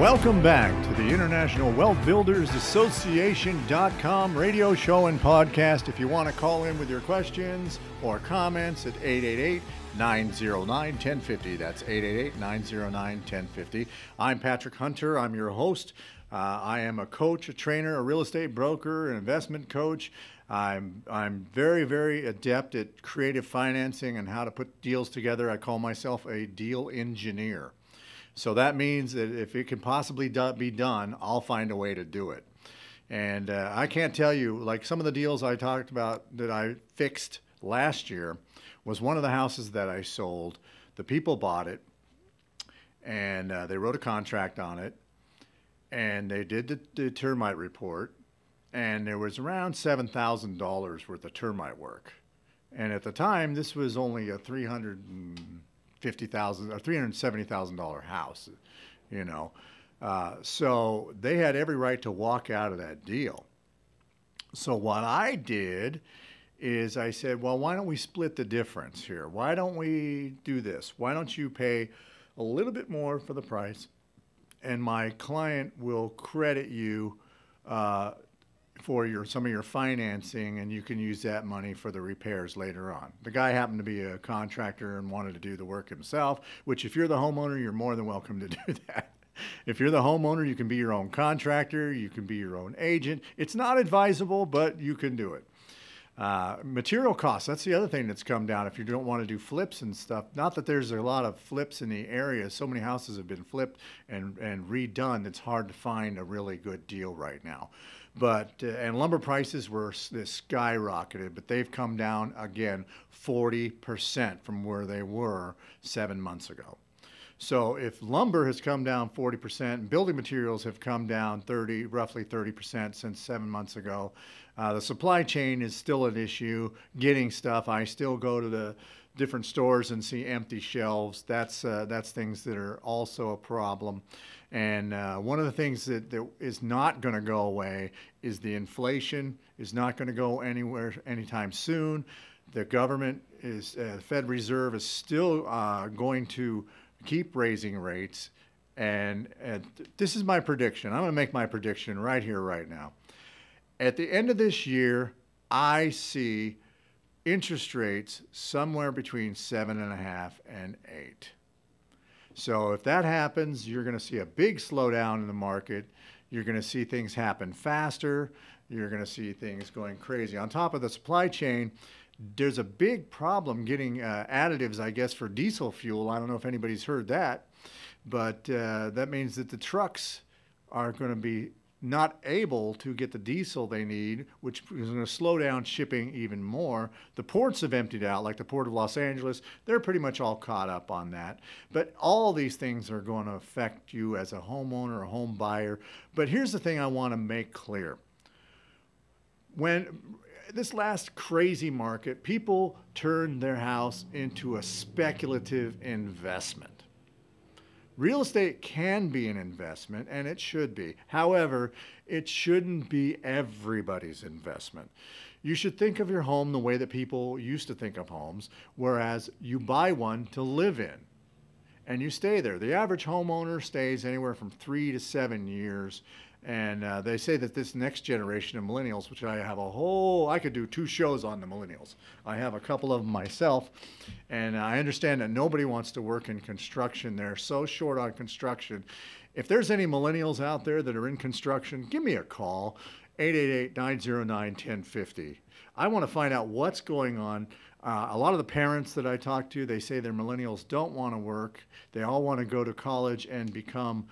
Welcome back to the International Wealth Builders Association.com radio show and podcast. If you want to call in with your questions or comments at 888-909-1050. That's 888-909-1050. I'm Patrick Hunter. I'm your host. I am a coach, a trainer, a real estate broker, an investment coach. I'm very, very adept at creative financing and how to put deals together. I call myself a deal engineer. So that means that if it can possibly be done, I'll find a way to do it. And I can't tell you, like some of the deals I talked about that I fixed last year was one of the houses that I sold. The people bought it, and they wrote a contract on it, and they did the termite report, and there was around $7,000 worth of termite work. And at the time, this was only a $350,000 or $370,000 house, you know. So they had every right to walk out of that deal. So what I did is I said, well, why don't we split the difference here? Why don't we do this? Why don't you pay a little bit more for the price, and my client will credit you for some of your financing, and you can use that money for the repairs later on. The guy happened to be a contractor and wanted to do the work himself, which if you're the homeowner, you're more than welcome to do that. If you're the homeowner, you can be your own contractor, you can be your own agent. It's not advisable, but you can do it. Material costs, that's the other thing that's come down if you don't want to do flips and stuff. Not that there's a lot of flips in the area. So many houses have been flipped and redone. It's hard to find a really good deal right now. But and lumber prices were skyrocketed, but they've come down again 40% from where they were 7 months ago. So if lumber has come down 40% and building materials have come down roughly 30% since 7 months ago, the supply chain is still an issue. Getting stuff, I still go to the different stores and see empty shelves. That's things that are also a problem. And one of the things that is not going to go away is the inflation is not going to go anywhere anytime soon. The government is, the Fed Reserve is still going to keep raising rates. And this is my prediction. I'm going to make my prediction right here, right now. At the end of this year, I see interest rates somewhere between 7.5% and 8%. So if that happens, you're going to see a big slowdown in the market. You're going to see things happen faster. You're going to see things going crazy. On top of the supply chain, there's a big problem getting additives, I guess, for diesel fuel. I don't know if anybody's heard that, but that means that the trucks are going to be not able to get the diesel they need, which is going to slow down shipping even more. The ports have emptied out, like the Port of Los Angeles. They're pretty much all caught up on that. But all these things are going to affect you as a homeowner or home buyer. But here's the thing I want to make clear. When this last crazy market, people turned their house into a speculative investment. Real estate can be an investment, and it should be. However, it shouldn't be everybody's investment. You should think of your home the way that people used to think of homes, whereas you buy one to live in, and you stay there. The average homeowner stays anywhere from 3 to 7 years, and they say that this next generation of millennials, which I could do two shows on the millennials. I have a couple of them myself, and I understand that nobody wants to work in construction. They're so short on construction. If there's any millennials out there that are in construction, give me a call, 888-909-1050. I want to find out what's going on. A lot of the parents that I talk to, they say their millennials don't want to work. They all want to go to college and become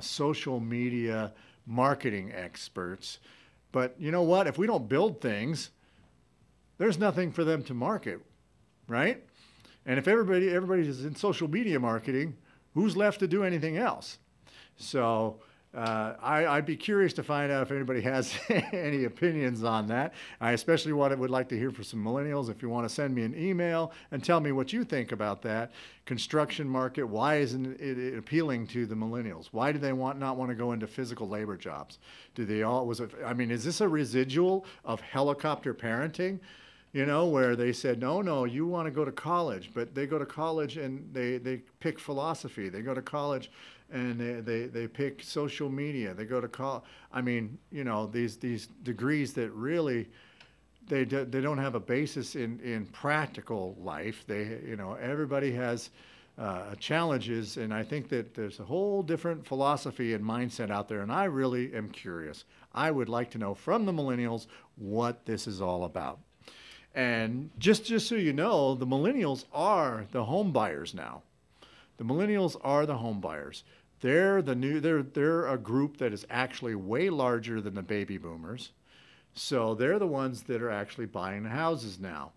social media marketing experts. But you know what? If we don't build things, there's nothing for them to market, right? And if everybody is in social media marketing, who's left to do anything else? So I'd be curious to find out if anybody has any opinions on that. I especially would like to hear from some millennials. If you want to send me an email and tell me what you think about that construction market, why isn't it appealing to the millennials? Why do they not want to go into physical labor jobs? Do they all? Is this a residual of helicopter parenting? You know, where they said, no, you want to go to college, but they go to college and they pick philosophy. They go to college and they pick social media. They go to call. I mean, you know, these degrees that really they don't have a basis in practical life. They, you know, everybody has challenges, and I think that there's a whole different philosophy and mindset out there, and I really am curious. I would like to know from the millennials what this is all about. And just so you know, the millennials are the home buyers now. The millennials are the home buyers. They're the new. They're a group that is actually way larger than the baby boomers. So they're the ones that are actually buying houses now.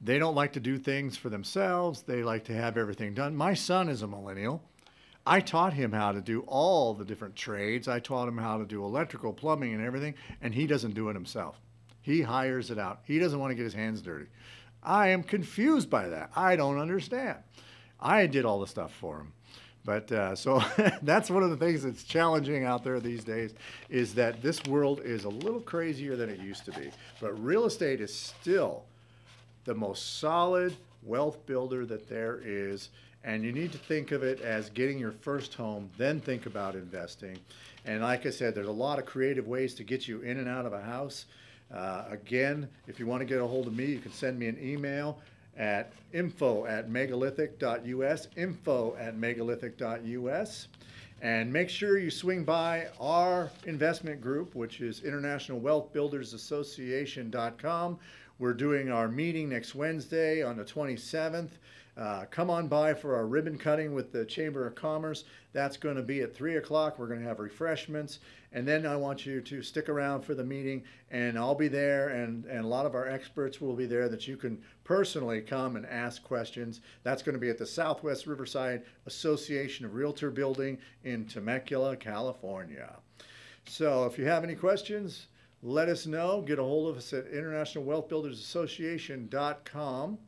They don't like to do things for themselves. They like to have everything done. My son is a millennial. I taught him how to do all the different trades. I taught him how to do electrical, plumbing, and everything, and he doesn't do it himself. He hires it out. He doesn't want to get his hands dirty. I am confused by that. I don't understand. I did all the stuff for him. But so that's one of the things that's challenging out there these days, is that this world is a little crazier than it used to be. But real estate is still the most solid wealth builder that there is. And you need to think of it as getting your first home, then think about investing. And like I said, there's a lot of creative ways to get you in and out of a house. Again, if you want to get a hold of me, you can send me an email at info@megalithic.us, info@megalithic.us. And make sure you swing by our investment group, which is internationalwealthbuildersassociation.com. We're doing our meeting next Wednesday on the 27th. Come on by for our ribbon cutting with the Chamber of Commerce. That's going to be at 3 o'clock. We're going to have refreshments. And then I want you to stick around for the meeting, and I'll be there, and a lot of our experts will be there that you can personally come and ask questions. That's going to be at the Southwest Riverside Association of Realtor building in Temecula, California. So if you have any questions, let us know. Get a hold of us at internationalwealthbuildersassociation.com.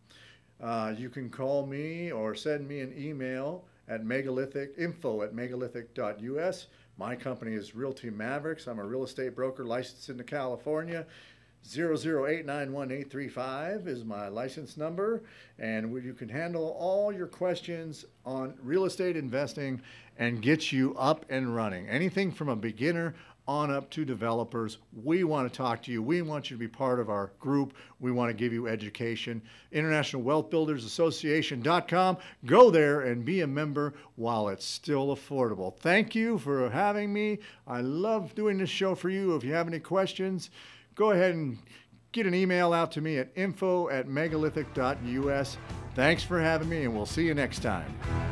You can call me or send me an email at megalithic, info@megalithic.us. My company is Realty Mavericks. I'm a real estate broker licensed in California. 00891-835 is my license number, and you can handle all your questions on real estate investing and get you up and running. Anything from a beginner on up to developers. We want to talk to you. We want you to be part of our group. We want to give you education. InternationalWealthBuildersAssociation.com. Go there and be a member while it's still affordable. Thank you for having me. I love doing this show for you. If you have any questions, go ahead and get an email out to me at info@megalithic.us. Thanks for having me, and we'll see you next time.